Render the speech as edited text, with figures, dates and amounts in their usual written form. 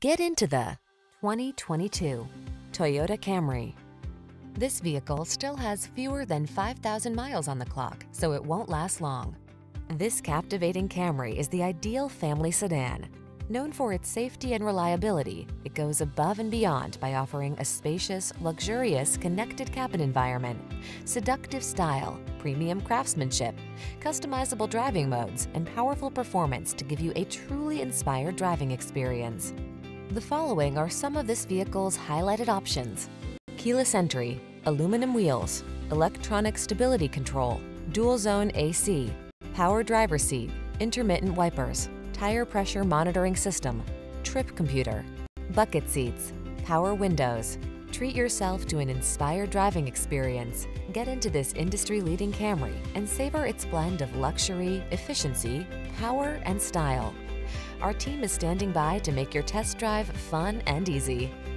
Get into the 2022 Toyota Camry. This vehicle still has fewer than 5,000 miles on the clock, so it won't last long. This captivating Camry is the ideal family sedan. Known for its safety and reliability, it goes above and beyond by offering a spacious, luxurious, connected cabin environment, seductive style, premium craftsmanship, customizable driving modes, and powerful performance to give you a truly inspired driving experience. The following are some of this vehicle's highlighted options: keyless entry, aluminum wheels, electronic stability control, dual zone AC, power driver seat, intermittent wipers, tire pressure monitoring system, trip computer, bucket seats, power windows. Treat yourself to an inspired driving experience. Get into this industry-leading Camry and savor its blend of luxury, efficiency, power, and style. Our team is standing by to make your test drive fun and easy.